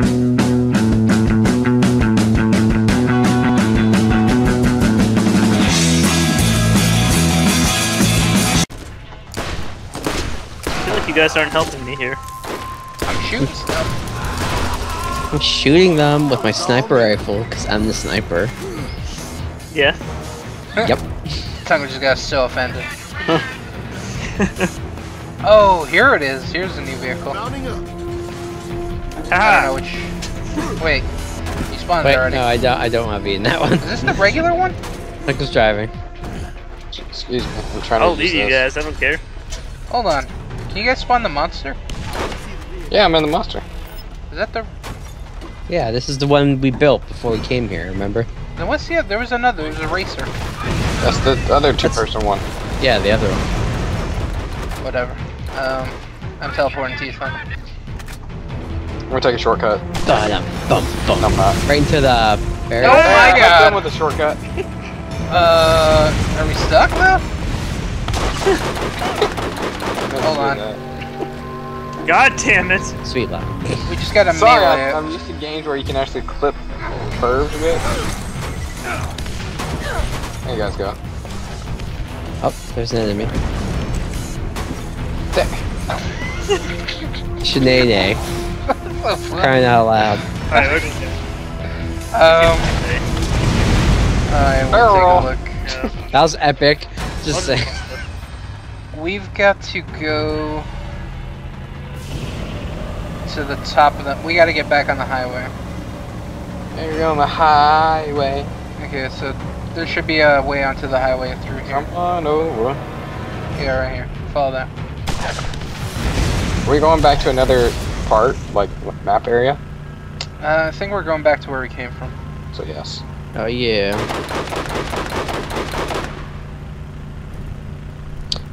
You guys aren't helping me here. I'm shooting stuff. I'm shooting them with my sniper rifle because I'm the sniper. Yeah. Yep. Tunkum just got so offended. Oh, here it is. Here's the new vehicle. I don't know which. Wait. You spawned there already. No, I don't want to be in that one. Is this the regular one? I'm just driving. Excuse me. I'm trying to leave you guys. I don't care. Hold on. Can you guys spawn the monster? Yeah, I'm in the monster. Is that the... Yeah, this is the one we built before we came here, remember? Then what's the other? There was another, there was a racer. That's the other two-person one. Yeah, the other one. Whatever. I'm teleporting to you, son. I'm gonna take a shortcut. I'm not. Right into the... barrel. Oh my god! I'm done with the shortcut. Are we stuck now? Hold on. God damn it! Sweet luck. We just got a melee. Sorry, I'm used to games where you can actually clip curves a bit. There you guys go. Oh, there's an enemy. There. Shenanay. Crying out loud. Alright, we're just alright, we'll take a look. That was epic. Just saying. We've got to go to the top of the... We got to get back on the highway. We're on the highway. Okay, so there should be a way onto the highway through here. Come on over. Yeah, right here. Follow that. Are we going back to another part, like map area? I think we're going back to where we came from. So yes. Oh yeah.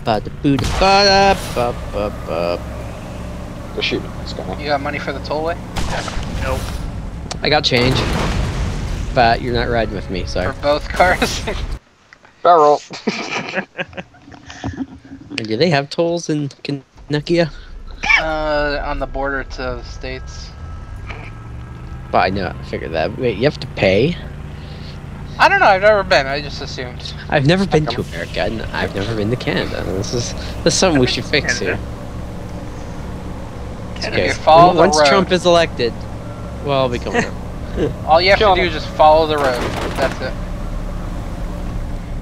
They're shooting. You got money for the tollway? Nope. I got change. But you're not riding with me, sorry. For both cars? Barrel. Do they have tolls in Kentucky? On the border to the states. But I know, I figured that. Wait, you have to pay? I don't know, I've never been, I just assumed. I've never been to America, and I've never been to Canada. This is something we should fix here. Okay, follow the road. Once Trump is elected, well, we come all you have to do is just follow the road, that's it.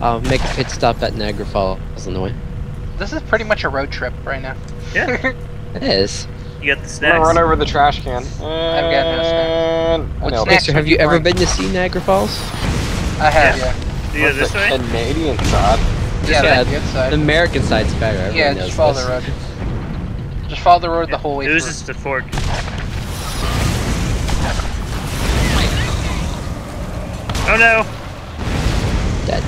I'll make a pit stop at Niagara Falls on the way. This is pretty much a road trip right now. Yeah. It is. You got the snacks. I'm gonna run over the trash can. I've got no snacks. What snacks? Have you ever been to see Niagara Falls? I have, yeah. Yeah. This way? Canadian side. Yeah, the side. The American side's better. Everyone just follow the road. Just follow the road the whole way through. This is the fork. Oh no! Dead.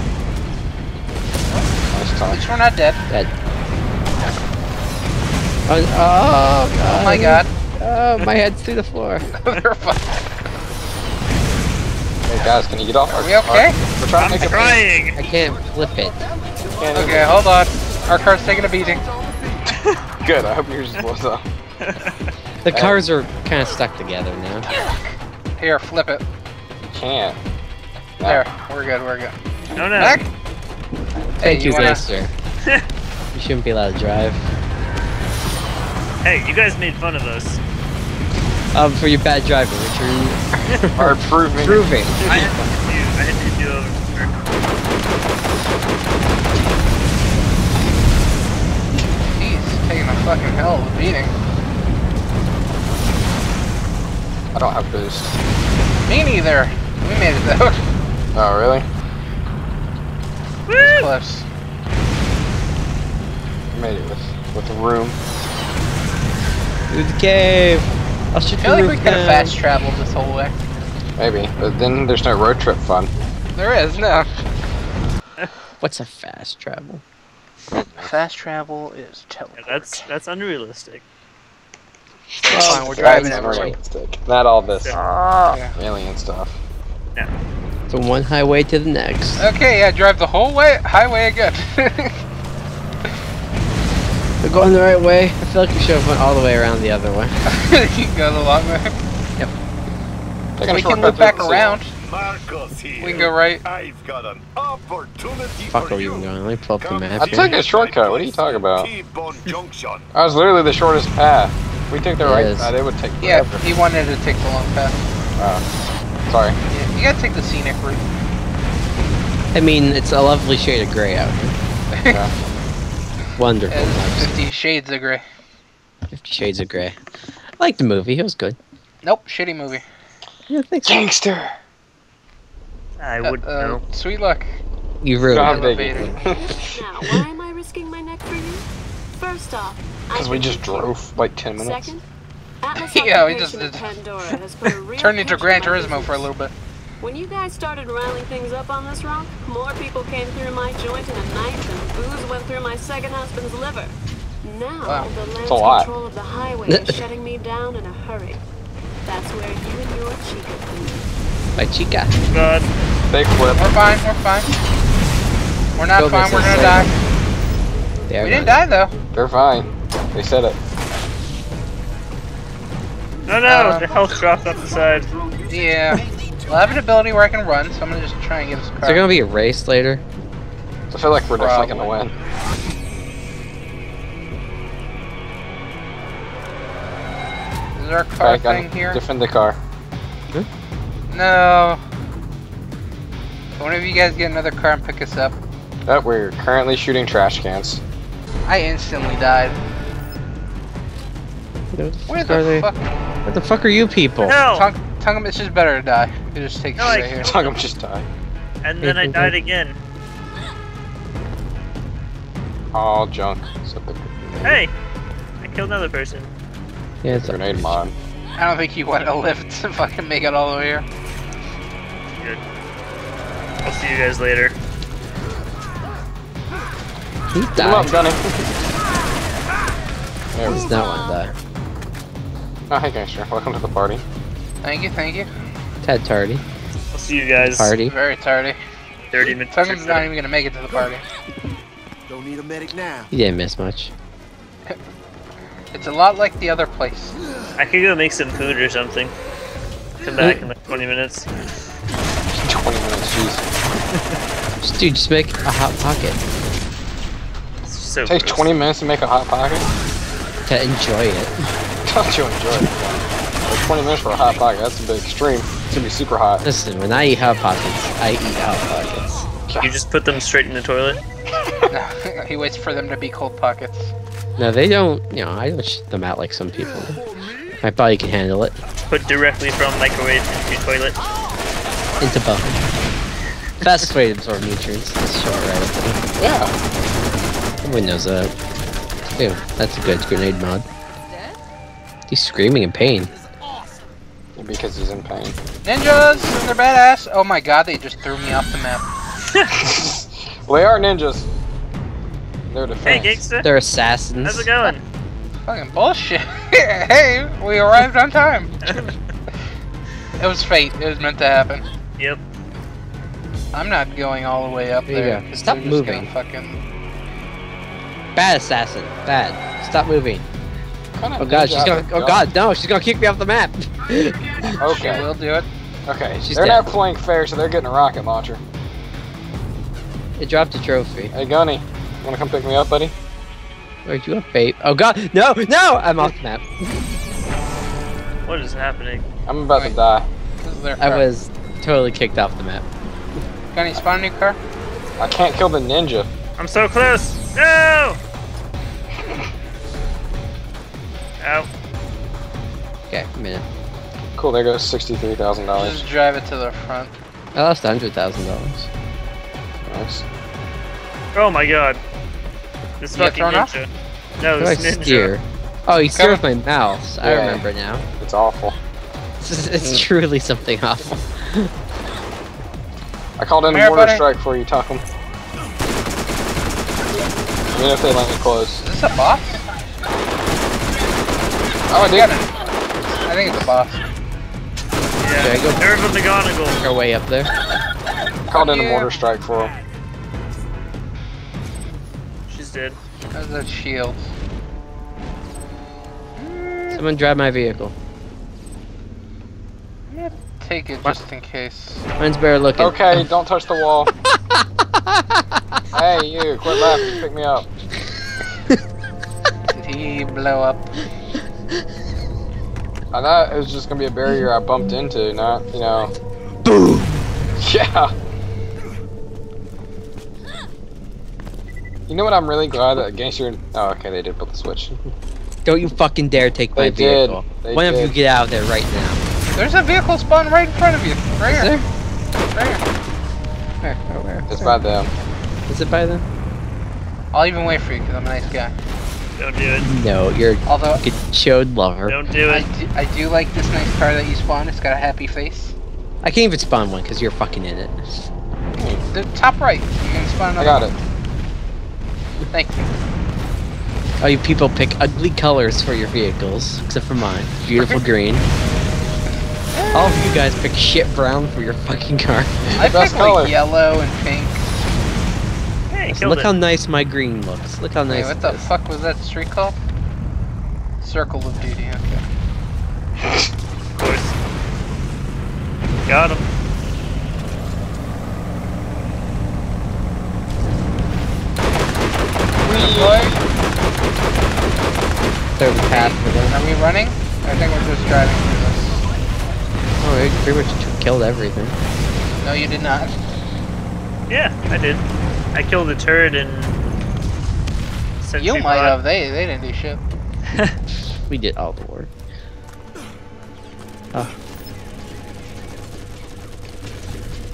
At least we're not dead. Dead. Oh my god. Oh, my head's through the floor. They're fine. Hey guys, can you get off our car? Are we okay? We're trying to make a beat. I can't flip it. Okay, hold on. Our car's taking a beating. Good, I hope yours was up. The cars are kind of stuck together now. Here, flip it. You can't. No. There, we're good. No, no. Back? Thank you guys, sir. You shouldn't be allowed to drive. Hey, you guys made fun of us. For your bad driving, Richard. Or proving. Proving. I had to do over. He's taking a fucking hell of a beating. I don't have boost. Me neither. We made it though. Oh really? Woo! Close. We made it with the room. Through the cave. I feel like we could have fast traveled this whole way. Maybe, but then there's no road trip fun. There is, no. What's a fast travel? Fast travel is teleport. Yeah, that's unrealistic. Oh, fine, we're driving everywhere. Not all this alien stuff. No. So one highway to the next. Okay, yeah, drive the whole highway again. We're going the right way. I feel like we should have went all the way around the other way. You can go the long way. Yep. We can move back around. We can go right. I've got an opportunity. Fuck are you going? Let me pull up the map. I took a shortcut. What are you talking about? I was literally the shortest path. We took the right path. It would take forever. Yeah, he wanted to take the long path. Oh, sorry. Yeah, you gotta take the scenic route. I mean, it's a lovely shade of gray out here. Yeah. Wonderful. 50 Shades of Gray. 50 Shades of Gray. I liked the movie. It was good. Nope, shitty movie. Yeah, thanks. Gangster. I wouldn't know. Sweet luck. You ruined it. Now, why am I risking my neck for you? First off, because we just drove like 10 minutes. Second, yeah, we just did. Turned into Gran Turismo for a little bit. When you guys started riling things up on this rock, more people came through my joint in a night than booze went through my second husband's liver. Now, the land's control of the highway is shutting me down in a hurry. That's where you and your chica come. My chica. Good. Big flip. We're fine, we're fine. We're not fine, we're gonna die. We didn't die though. They're fine. They said it. No, no, their health dropped off the side. Yeah. Well, I have an ability where I can run, so I'm gonna just try and get this car. Is there gonna be a race later? I feel like we're definitely gonna win. Is there a car thing here? Defend the car. Hmm? No. One of you guys get another car and pick us up. Oh, we're currently shooting trash cans. I instantly died. What the fuck are you people? No. Tunkum, it's just better to die. You just take shit right here. Tunkum, just die. And then I died again. All junk. Hey! I killed another person. Yeah, it's a grenade mod. I don't think you want to live to fucking make it all the way here. Good. I'll see you guys later. He died. Come on, Gunny. There we go. That one died. Oh, hey, Gangster. Welcome to the party. Thank you, thank you. Tad tardy. I'll see you guys. Tardy. Very tardy. 30 minutes. Tunkum's not even gonna make it to the party. Don't need a medic now. You didn't miss much. It's a lot like the other place. I could go make some food or something. Come back in like 20 minutes. 20 minutes, jeez. Dude, just make a hot pocket. So take 20 minutes to make a hot pocket? To enjoy it. Don't you enjoy it? Like 20 minutes for a hot pocket, that's a bit extreme. It's gonna be super hot. Listen, when I eat hot pockets, I eat hot pockets. You just put them straight in the toilet? No, he waits for them to be cold pockets. No, they don't, you know, I don't shit them out like some people. My body can handle it. Put directly from microwave into toilet. Into both. Fastest way to absorb nutrients. That's short right. Yeah. The window's up. Ew, that's a good grenade mod. He's screaming in pain. Because he's in pain. Ninjas! They're badass! Oh my god, they just threw me off the map. Well, they are ninjas. They're defense. Hey, Gangsta. They're assassins. How's it going? Fucking bullshit. Hey, we arrived on time. It was fate. It was meant to happen. Yep. I'm not going all the way up there. Stop moving. Fucking... Bad assassin. Bad. Stop moving. Oh god, she's gonna... Oh god, no. She's gonna kick me off the map. Okay. We'll do it. Okay. They're not playing fair, so they're getting a rocket launcher. It dropped a trophy. Hey, Gunny. Wanna come pick me up, buddy? Where'd you go, babe? Oh god, no, no! I'm off the map. What is happening? I'm about to die. I was totally kicked off the map. Can you spawn a new car? I can't kill the ninja. I'm so close! No! Ow. Okay, a minute. Cool, there goes $63,000. Just drive it to the front. I lost $100,000. Nice. Oh my god. This fucking ninja. No, this ninja. Oh, he steered with my mouse. Yeah. I remember now. It's awful. It's truly something awful. I called in a mortar strike for you, Tunkum. Even if they let me close. Is this a boss? Oh, dude. I think it's a boss. Yeah, go there with the gonagles. Go way up there. I called in a mortar strike for him. How's that shield? Someone drive my vehicle. take it just in case. Mine's better looking. Okay, don't touch the wall. Hey, you, quit laughing, pick me up. Did he blow up? I thought it was just gonna be a barrier I bumped into, not, you know. Yeah. You know what, I'm really glad that Gangster... Oh, okay, they did put the switch. Don't you fucking dare take my vehicle. Why don't you get out of there right now? There's a vehicle spawn right in front of you. Right here. Right here. Where? It's by them. Is it by them? I'll even wait for you, because I'm a nice guy. Don't do it. No, you're a good chode lover. Don't do it. I do like this nice car that you spawned. It's got a happy face. I can't even spawn one, because you're fucking in it. The top right. You can spawn another one. I got it. Thank you. Oh, you people pick ugly colors for your vehicles, except for mine. Beautiful green. All of you guys pick shit brown for your fucking car. I pick like yellow and pink. Hey, so look how nice my green looks. Look how nice. Hey, what the fuck was that street called? Circle of Duty. Okay. Of course. Got him. There's a path for them. Are we running? I think we're just driving through this. Oh, we pretty much killed everything. No, you did not. Yeah, I did. I killed the turret and... You might have. They didn't do shit. We did all the work. Oh.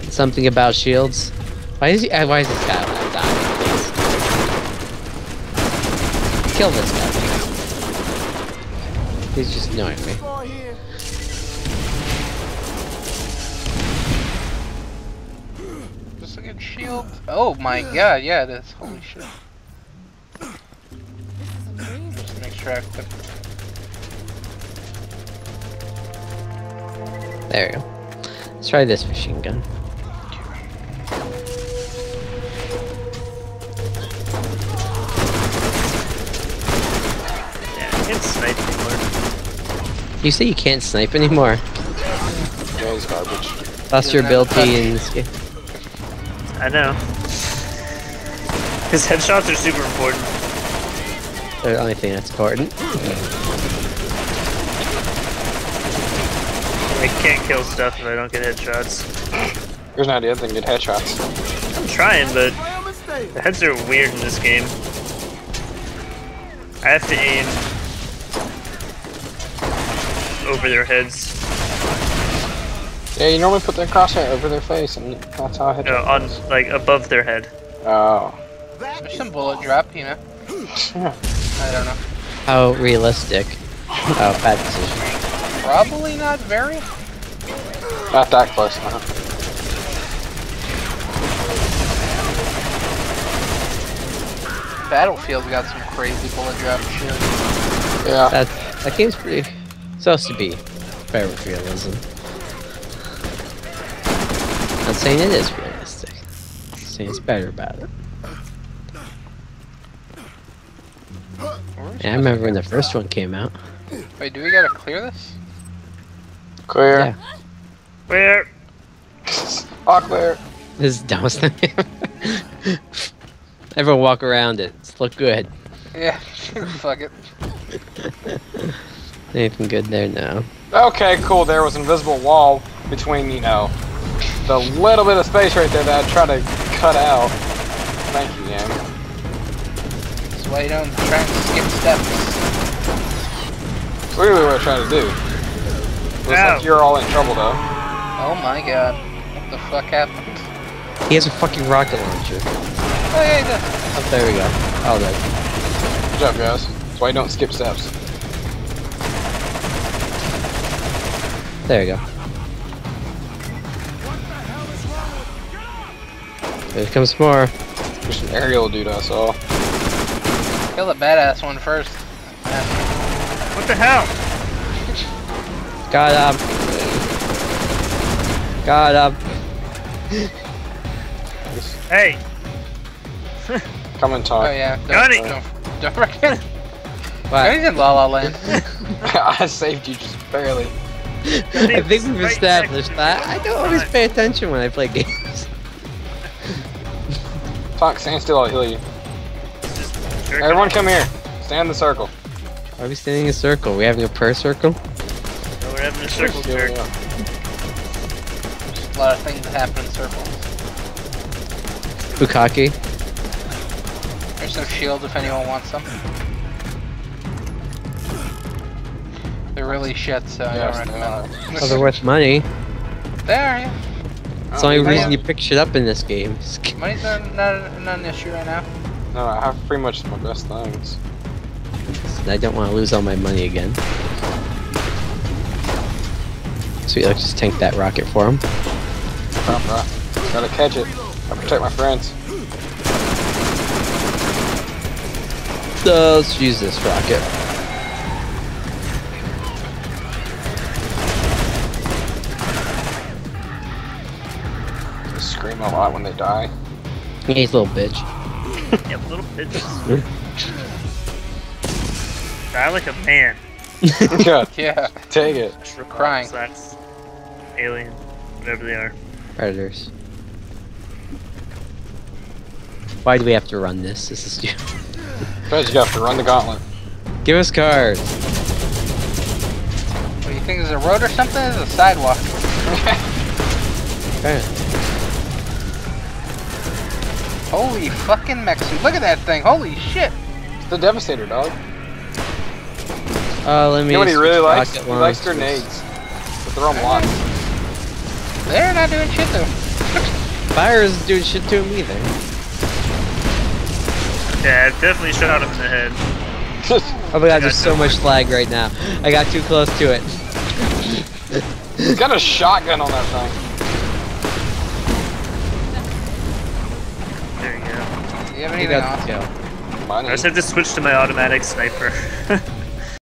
Something about shields. Why is this guy alive? Kill this guy. He's just annoying me. Just a good shield. Oh my god, yeah, that's holy shit. Just make sure I put... There we go. Let's try this machine gun. Snipe anymore. You say you can't snipe anymore? Yeah, he's garbage. Lost your ability in this game. I know. His headshots are super important. They're the only thing that's important. I can't kill stuff if I don't get headshots. Here's an idea, I can get headshots. I'm trying, but the heads are weird in this game. I have to aim over their heads. Yeah, you normally put their crosshair over their face, and that's how I hit them. On, like, above their head. Oh. There's some bullet drop, you know? I don't know. How realistic. Oh, bad decision. Probably not very. Not that close, huh? Battlefield's got some crazy bullet drop shit. Yeah. That game's pretty... It's supposed to be fair with realism. Not saying it is realistic. I'm saying it's better about it. Yeah, I remember when the first one came out. Wait, do we gotta clear this? Clear. Yeah. Clear. All clear. This is the dumbest thing ever. Everyone walk around it. It's look good. Yeah. Fuck it. Anything good there? No. Okay, cool. There was an invisible wall between, you know, the little bit of space right there that I tried to cut out. Thank you, Yang. That's why you don't try to skip steps. That's really what I tried to do. Looks like you're all in trouble, though. Oh my god. What the fuck happened? He has a fucking rocket launcher. Oh, yeah, he does. Oh, there we go. Oh, that. Good job, guys. That's why you don't skip steps. There you go. Here comes more. There's an aerial dude I saw. Kill the badass one first. What the hell? Got up. Got up. Hey. Come and talk. Oh yeah. Don't wreck it. Wow. He's in La La Land. I saved you just barely. I think we've established that. I don't always pay attention when I play games. Fuck, stand still, I'll heal you. Everyone come here. Stand in the circle. Why are we standing in a circle? Are we having a prayer circle? No, we're having a circle, Jerry. There's a lot of things that happen in circles. Bukaki. There's some shields if anyone wants them. They're really shit, so I don't recommend them. Oh, they're worth money. They are, yeah. It's the only reason you pick shit up in this game. Money's not an issue right now. No, I have pretty much my best things. I don't want to lose all my money again. Sweet, let's just tank that rocket for him. Gotta catch it. I'll protect my friends. So let's use this rocket. They scream a lot when they die. He's a little bitch. Yeah, little bitch. I like a man. Yeah, take it. We're crying. Sucks. Alien, whatever they are. Predators. Why do we have to run this? This is stupid. Because you have to run the gauntlet. Give us cars. What do you think? Is a road or something? Is a sidewalk? Okay. Holy fucking Mexican! Look at that thing! Holy shit! It's the Devastator, dog. Let me. You know what he really likes? He likes grenades. But they're on blocks. They're not doing shit though. Fire isn't doing shit to him either. Yeah, I've definitely shot him in the head. Oh my god, there's so much lag right now. I got too close to it. He's got a shotgun on that thing. There you go. Do you have anything else? I just have to switch to my automatic sniper.